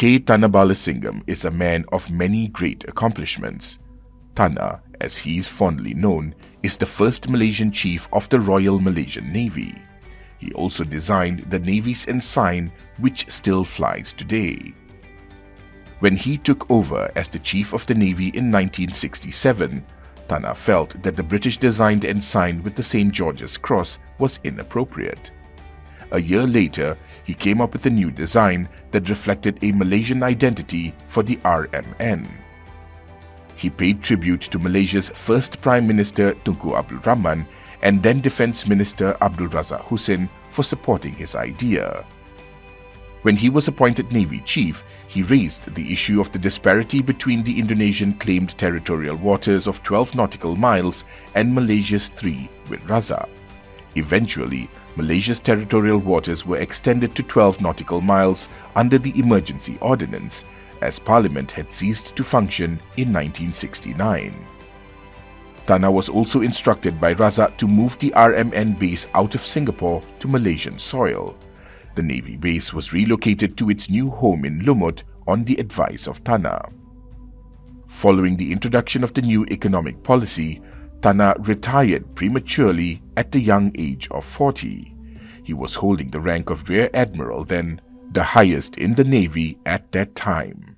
K. Thanabalasingam is a man of many great accomplishments. Thana, as he is fondly known, is the first Malaysian chief of the Royal Malaysian Navy. He also designed the Navy's ensign, which still flies today. When he took over as the chief of the Navy in 1967, Thana felt that the British-designed ensign with the St. George's Cross was inappropriate. A year later, he came up with a new design that reflected a Malaysian identity for the RMN. He paid tribute to Malaysia's first Prime Minister Tunku Abdul Rahman and then Defence Minister Abdul Razak Hussein for supporting his idea. When he was appointed Navy Chief, he raised the issue of the disparity between the Indonesian claimed territorial waters of 12 nautical miles and Malaysia's 3 with Razak. Eventually, Malaysia's territorial waters were extended to 12 nautical miles under the Emergency Ordinance, as Parliament had ceased to function in 1969. Thana was also instructed by Razak to move the RMN base out of Singapore to Malaysian soil. The Navy base was relocated to its new home in Lumut on the advice of Thana. Following the introduction of the new economic policy, Thana retired prematurely at the young age of 40. He was holding the rank of Rear Admiral then, the highest in the Navy at that time.